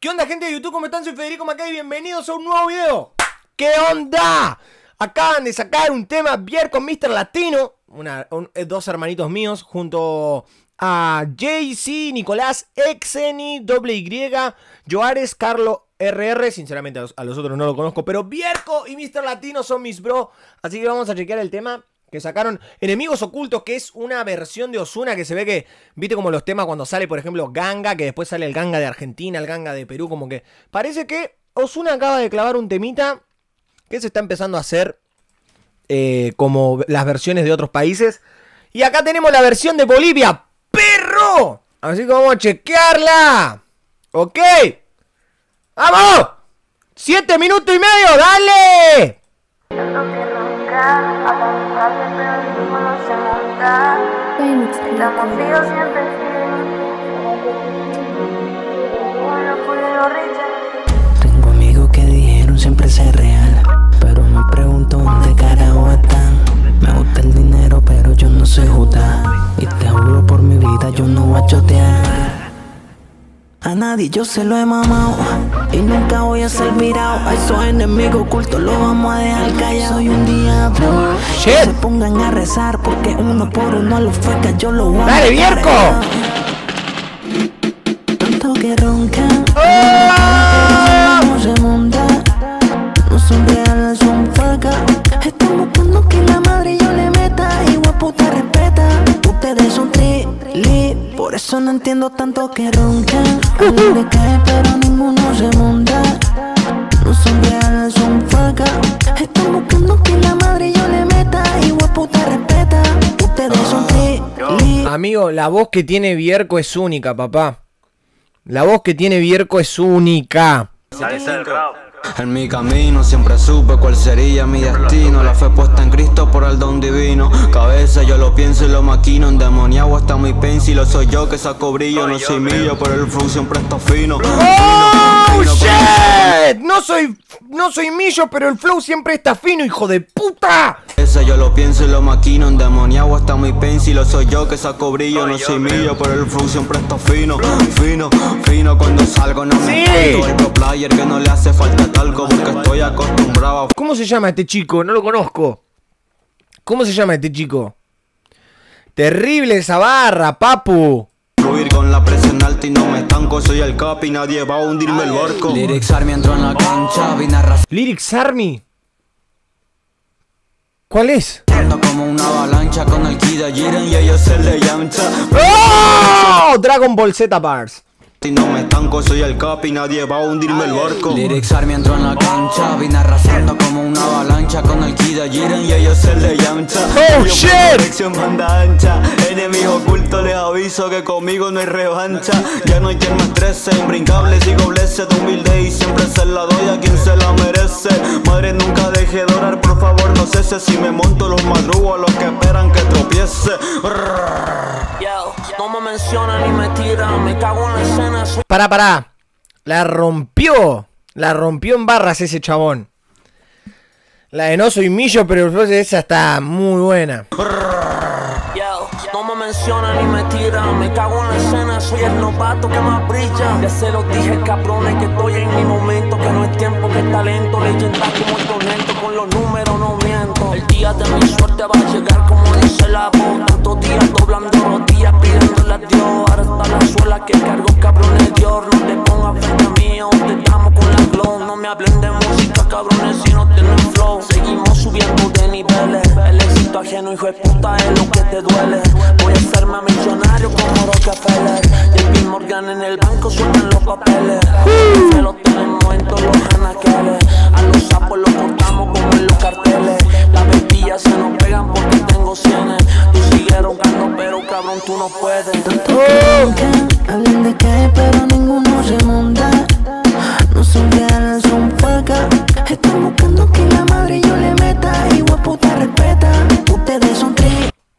¿Qué onda, gente de YouTube? ¿Cómo están? Soy Federico Mackay y bienvenidos a un nuevo video. ¿Qué onda? Acaban de sacar un tema Bierko con Mister Latino, dos hermanitos míos, junto a Jay-Z, Nicolás, Exeni, Doble Y, Joares, Carlos RR. Sinceramente a los otros no lo conozco, pero Bierko y Mister Latino son mis bro. Así que vamos a chequear el tema que sacaron, Enemigos Ocultos, que es una versión de Ozuna, que se ve que, viste como los temas cuando sale, por ejemplo, Ganga, que después sale el Ganga de Argentina, el Ganga de Perú, como que parece que Ozuna acaba de clavar un temita que se está empezando a hacer como las versiones de otros países. Y acá tenemos la versión de Bolivia, ¡perro! Así que vamos a chequearla. ¡Ok! ¡Vamos! ¡7 minutos y medio! ¡Dale! Tengo amigos que dijeron siempre ser real, pero me pregunto dónde carajo están. Me gusta el dinero, pero yo no soy Judá, y te juro por mi vida, yo no voy a chotear. A nadie yo se lo he mamado y nunca voy a ser mirado. A esos enemigos ocultos los vamos a dejar callados. Soy un diablo, no se pongan a rezar, porque uno por uno los fecas yo los voy a... ¡Dale, Bierko! Tanto que roncan, no se monta, no son reales, son fecas. Están buscando que la madre yo le meta, igual puta respeta. Ustedes son tri-li, por eso no entiendo tanto que roncan. A mí me cae, pero ninguno se monta. No son reales, son facas. Están buscando que la madre yo le meta, igual puta respeta. Ustedes son tri-li. Amigo, la voz que tiene Bierko es única, papá. La voz que tiene Bierko es única. En mi camino siempre supe cuál sería mi destino. La fe puesta en Cristo por el don divino. Cabeza yo lo pienso y lo maquino. Endemoniado hasta mi pencil. Soy yo que saco brillo, no soy mío, pero el flow siempre está fino. ¡Oh, shit! No soy millo, pero el flow siempre está fino, hijo de puta. Cabeza yo lo pienso y lo maquino. Endemoniado hasta mi pencil. Soy yo que saco brillo, no soy mío, pero el flow siempre está fino. Fino, fino, cuando salgo no me escondo. El pro player que no le hace falta algo porque estoy acostumbrado. ¿Cómo se llama este chico? No lo conozco. ¿Cómo se llama este chico? Terrible esa barra, papu. Fluir con la presión alta y no me estanco. Soy el capi, nadie va a hundirme el barco. Lyrics Army entró en la cancha, vine a arrasar. ¿Lyrics Army? ¿Cuál es? Como una avalancha con el Kida Jiren y ellos se le llancha. ¡Oh! Dragon Ball Z bars. Si no me estanco, soy el capi, nadie va a hundirme el barco. Lyrics Army entró en la cancha, vine arrasando como una avalancha con el Kida Jiren y ellos se le llancha. ¡Oh, shit! Banda ancha, enemigo oculto, les aviso que conmigo no hay revancha. Ya no hay quien me estrese, imbricables y dobleces de humilde y siempre se la doy a quien se la merece. Madre, nunca deje de orar, por favor no cese. Si me monto los madrugo a los que esperan que tropiece. Yo, no me mencionan ni me tiran, me cago en la escena. Pará. La rompió en barras ese chabón. La de no soy millo, pero esa está muy buena. No me mencionan ni me tiran, me cago en la escena, soy el novato que más brilla. Ya se los dije, cabrones, que estoy en mi momento, que no es tiempo, que es talento, leyendas como el tormento, con los números no miento. El día de mi suerte va a llegar como dice la voz, tantos días doblando los días, pidiéndole a Dios, ahora está la suela que cargo, cabrones, Dios, no te pongas frente a mí, o te estamos con la glow, no me hablen de música, cabrones, si no tienen flow, seguimos subiendo de niveles, el éxito ajeno, hijo de puta, es lo que te duele. Voy a ser más millonario como Rockefeller. J.P. Morgan en el banco suenan los papeles. Se los tenemos en todos los anaqueles. A los sapos los cortamos como en los carteles. Las bestias se nos pegan porque tengo cienes. Tú sigues rogando, pero cabrón, tú no puedes. Hablan de caer, pero ninguno se monta. No son reales, son facas. Están buscando que la madre yo le meta. Igual puta respeta. Ustedes son tres.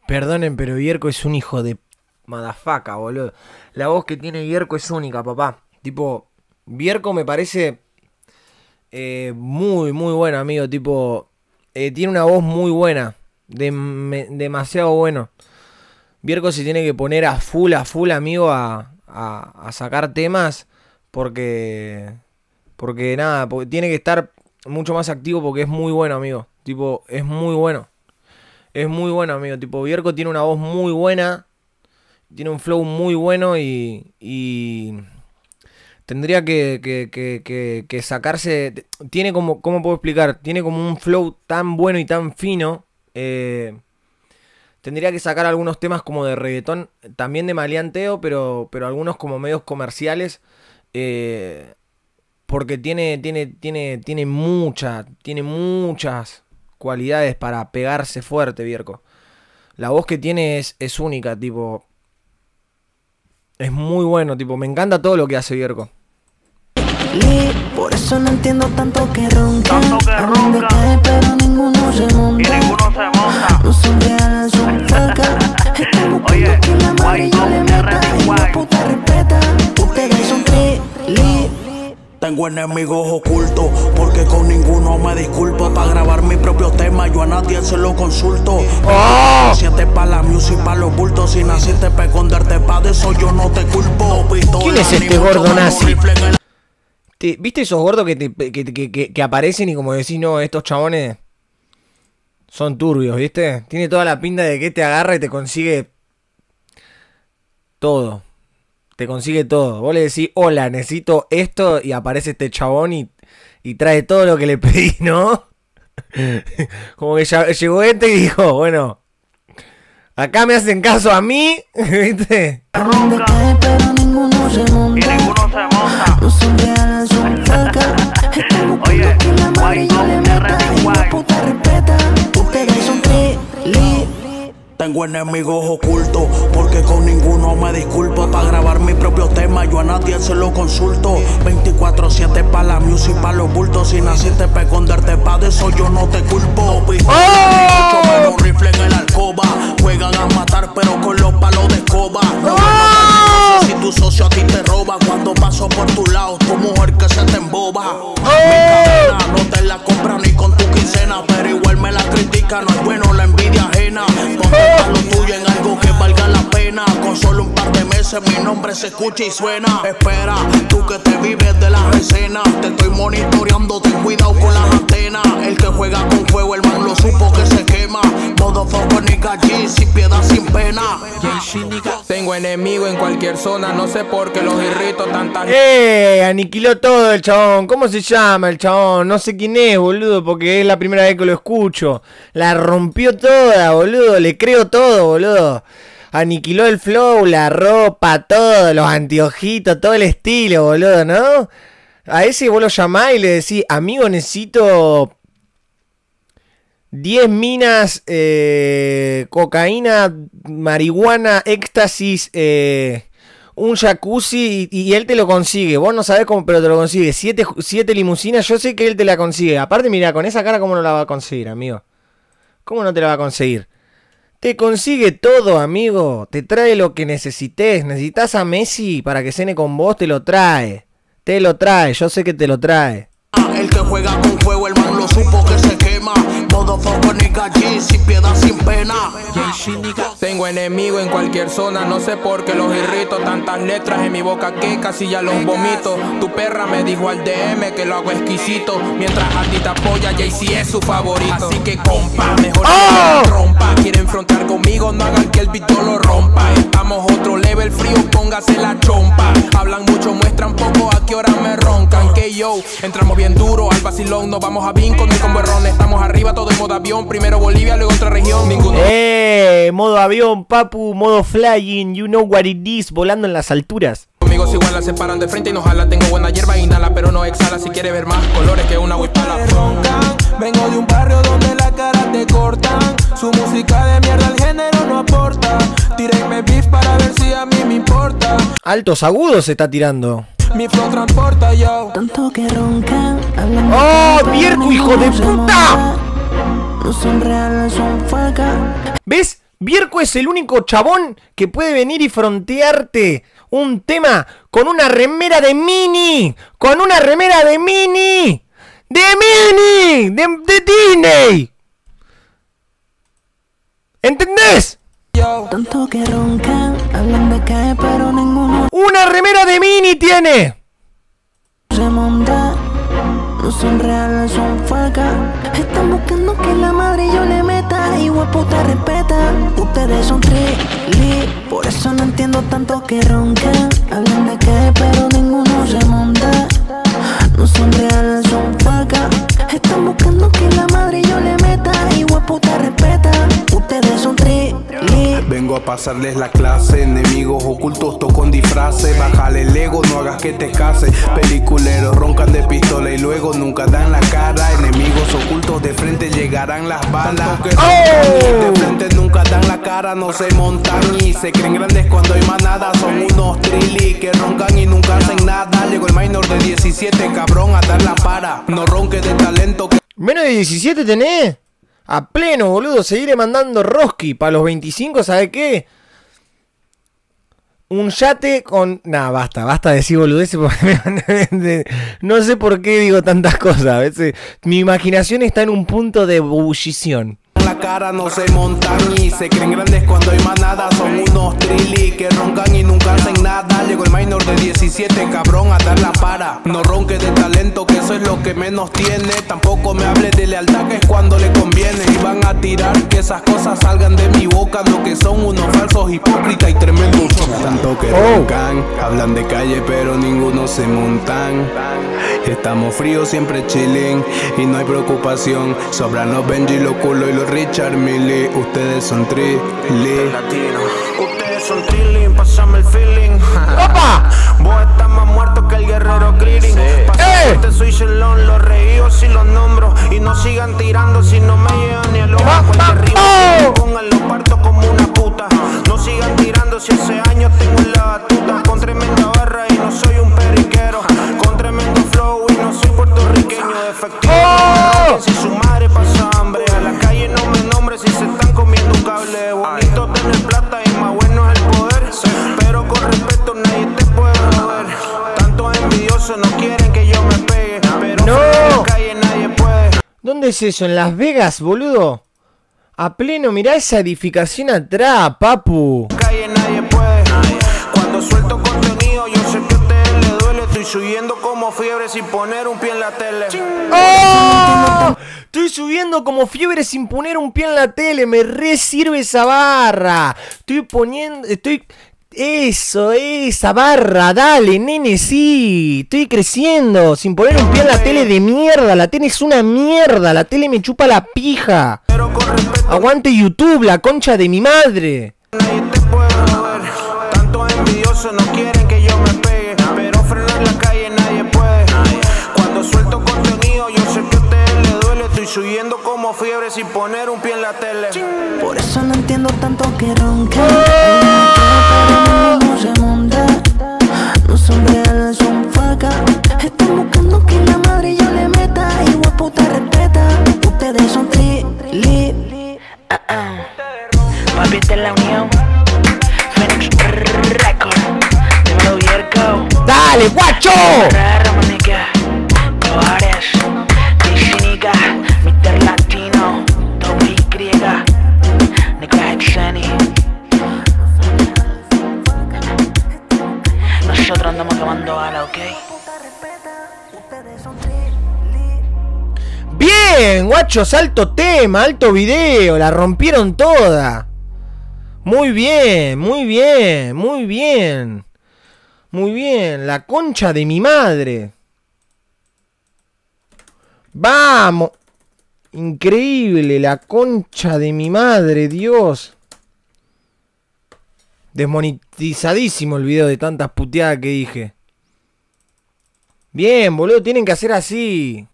Perdonen, pero Bierko es un hijo de madafaca, boludo. La voz que tiene Bierko es única, papá. Tipo, Bierko me parece muy bueno, amigo. Tipo, tiene una voz muy buena. Demasiado bueno. Bierko se tiene que poner a full, amigo, a sacar temas. Porque nada, porque tiene que estar mucho más activo porque es muy bueno, amigo. Tipo, es muy bueno. Es muy bueno, amigo. Tipo, Bierko tiene una voz muy buena. Tiene un flow muy bueno y tendría que sacarse... Tiene como... ¿Cómo puedo explicar? Tiene como un flow tan bueno y tan fino. Tendría que sacar algunos temas como de reggaetón. También de maleanteo, pero algunos como medios comerciales. Porque tiene muchas cualidades para pegarse fuerte, Bierko. La voz que tiene es única, tipo... Es muy bueno, tipo, me encanta todo lo que hace Bierko. Por eso no entiendo tanto que ronca. Pero ninguno se monta. Oye, tengo enemigos ocultos, porque con ninguno me disculpo. Para grabar mi propio tema, yo a nadie se lo consulto. Siete pa' la music, pa' los bultos. Si naciste pa' esconderte, pa' de eso yo no te culpo. ¿Quién es este gordo nazi? ¿Viste esos gordos que aparecen y como decís, no, estos chabones son turbios, viste? Tiene toda la pinta de que te agarra y te consigue todo. Te consigue todo. Vos le decís, hola, necesito esto, y aparece este chabón y trae todo lo que le pedí, ¿no? Como que ya llegó este y dijo, bueno, acá me hacen caso a mí, ¿viste? Tengo enemigos ocultos, porque con ninguno me disculpo. Para grabar mi propio tema, yo a nadie se lo consulto. 24/7 pa' la music, pa' los bultos. Si naciste pa' esconderte, pa' de eso yo no te culpo. Mucho menos rifle en la alcoba. Juegan a matar, pero con los palos de escoba. Si tu socio a ti te roba, cuando paso por tu lado, tu mujer que se te emboba. Mi cadena no te la compra ni con tu quincena, pero igual me la critica, no es bueno la envidia ajena. Contesta lo tuyo en algo que valga la pena, con solo un par de meses mi nombre se escucha y suena. Espera, tú que te vives de las escenas, te estoy monitoreando, ten cuidado con las antenas. El que juega con fuego, el man lo supo que se quema. Todo foco nigga G, sin piedad, sin pena. Tengo enemigo en cualquier zona, no sé por qué los irrito tanta. Aniquiló todo el chabón. ¿Cómo se llama el chabón? No sé quién es, boludo, porque es la primera vez que lo escucho. La rompió toda, boludo. Le creo todo, boludo. Aniquiló el flow, la ropa, todo, los anteojitos, todo el estilo, boludo, ¿no? A ese vos lo llamás y le decís, amigo, necesito 10 minas, cocaína, marihuana, éxtasis, un jacuzzi, y él te lo consigue. Vos no sabés cómo, pero te lo consigue. Siete limusinas, yo sé que él te la consigue. Aparte, mirá, con esa cara, ¿cómo no la va a conseguir, amigo? ¿Cómo no te la va a conseguir? Te consigue todo, amigo. Te trae lo que necesites. Necesitas a Messi para que cene con vos, te lo trae. Te lo trae, yo sé que te lo trae. El que juega con fuego, el man lo supo que se quema. Todo foco nigga G, sin piedad, sin pena. Tengo enemigo en cualquier zona, no sé por qué los irrito. Tantas letras en mi boca que casi ya los vomito. Tu perra me dijo al DM que lo hago exquisito. Mientras a ti te apoya, Jay-Z es su favorito. Así que compa, mejor que no rompa. Quieren frontear conmigo, no hagan que el beat lo rompa. Estamos otro level frío, póngase la chompa. Hablan mucho, muestran poco, a qué hora me roncan. Que yo, entramos bien duro al vacilón, nos vamos a Vinco, no con berrón. Estamos arriba, todo en modo avión. Primero Bolivia, luego otra región. Ninguno. Modo avión, papu, modo flying, you know what it is, volando en las alturas. Amigos igual la separan de frente y nos jala. Tengo buena hierba, inhala, pero no exhala. Si quieres ver más colores que una huipala. Vengo de un barrio donde la cara te cortan. Su música de mierda al género no aporta. Tírenme beef para ver si a mí me importa. Altos agudos se está tirando. Mi flow transporta yo. Tanto que roncan. ¡Oh, Bierko, hijo de puta! No son reales, son facas. ¿Ves? Bierko es el único chabón que puede venir y frontearte un tema con una remera de Mini. ¡Con una remera de Mini! ¡De Mini! ¡De Disney! ¿Entendés? Tanto que roncan, hablan de caer, pero ninguno. ¡Una remera de Mini tiene! remontar. No son reales, son facas. Están buscando que la madre yo le meta. Hijo de puta, respeta. Ustedes son trilli, por eso no entiendo tanto que roncan. Hablan de que, pero ninguno remonta. No son reales, son facas. Están buscando que la madre yo le meta. Hijo de puta, respeta. Ustedes son trilli. Vengo a pasarles la clase. Enemigos ocultos, toco en disfraces. Bájale el ego, no hagas que te case. Peliculeros roncan de pistola y luego nunca dan la cara. Enemigos ocultos, de frente llegarán las balas. Oh. De frente nunca dan la cara, no se montan y se creen grandes cuando hay manada. Son unos trilli que roncan y nunca hacen nada. Llegó el minor de 17, cabrón, a dar la para. No ronques de talento que... ¿Menos de 17 tenés? A pleno, boludo, seguiré mandando Roski. Para los 25, ¿sabe qué? Un yate con... Nah, basta, basta de decir boludeces porque... No sé por qué digo tantas cosas. A veces mi imaginación está en un punto de ebullición. La cara no se montan y se creen grandes cuando hay manada. Son unos trilli que roncan y nunca hacen nada. Llegó el minor de 17, cabrón, a dar la para. No ronques de talento, que eso es lo que menos tiene. Tampoco me hables de lealtad, que es cuando le conviene. Y van a tirar que esas cosas salgan de mi boca. Lo que son unos falsos hipócritas y tremendos. Tanto que roncan, hablan de calle pero ninguno se montan. Estamos fríos, siempre chilling y no hay preocupación. Sobran los Benji, los culos y los Richard Milly. Ustedes son trilli. Ustedes son trilli, pasame el feeling. ¡Opa! Vos estás más muerto que el guerrero clearing. Pasame este soy Shelon, los reío si los nombro. Y no sigan tirando si no me llegan ni el ojo. Cualquier ritmo, pongan los partos como una puta. No sigan tirando si hace años tengo en la batuta. Con tremenda barra y no soy un periquero. Con tremendo flow y no soy puertorriqueño de efectivo. Si su madre pasa hambre, a la calle no me nombre si se están comiendo un cable. Bonito tener plata y más bueno es el poder. Pero con respeto nadie te puede mover. Tantos envidiosos no quieren que yo me pegue. Pero no. En la calle nadie puede. ¿Dónde es eso? ¿En Las Vegas, boludo? A pleno, mirá esa edificación atrás, papu. En la calle nadie puede. Cuando suelto contenido yo sé que a ustedes les duele. Estoy subiendo como fiebre sin poner un pie en la tele. ¡Oh! Estoy subiendo como fiebre sin poner un pie en la tele. Me re sirve esa barra. Estoy poniendo... Estoy... Eso, esa barra. Dale, nene, sí. Estoy creciendo sin poner un pie en la tele de mierda. La tele es una mierda. La tele me chupa la pija. Aguante YouTube, la concha de mi madre. Nadie te puede mover. Tantos envidiosos no quieren que yo me pegue. Pero frenar la calle nadie puede. Cuando suelto contenido yo sé que a ustedes les duele. Estoy subiendo como fiebre sin poner un pie en la tele. Por eso no entiendo tanto que ronca. No son reales, son facas. Están buscando que la madre yo le meta. Hijo de puta, respeta. Ustedes son trilli. Papi, esta es la unión. Phoenix Record. Dímelo, Bierko. ¡Dale, guacho! Joares, Jay-Z Nicolás, Mister Latino, Doble Y, Nicolás Exeni. Nosotros andamos tomando ala, ¿ok? Bien, guachos, alto tema, alto video, la rompieron toda. Muy bien, muy bien, muy bien. Muy bien, la concha de mi madre. Vamos. Increíble, la concha de mi madre, Dios. Desmonetizadísimo el video de tantas puteadas que dije. Bien, boludo, tienen que hacer así.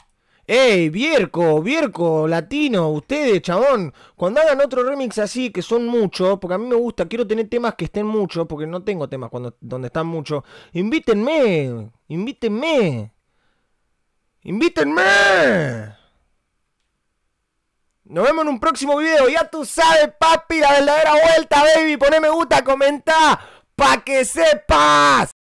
¡Ey, Bierko! ¡Bierko! Latino, ustedes, chabón. Cuando hagan otro remix así, que son muchos, porque a mí me gusta, quiero tener temas que estén muchos, porque no tengo temas donde están muchos. ¡Invítenme! ¡Invítenme! ¡Invítenme! Nos vemos en un próximo video. Ya tú sabes, papi, la verdadera vuelta, baby. Poné me gusta, comentá, pa' que sepas.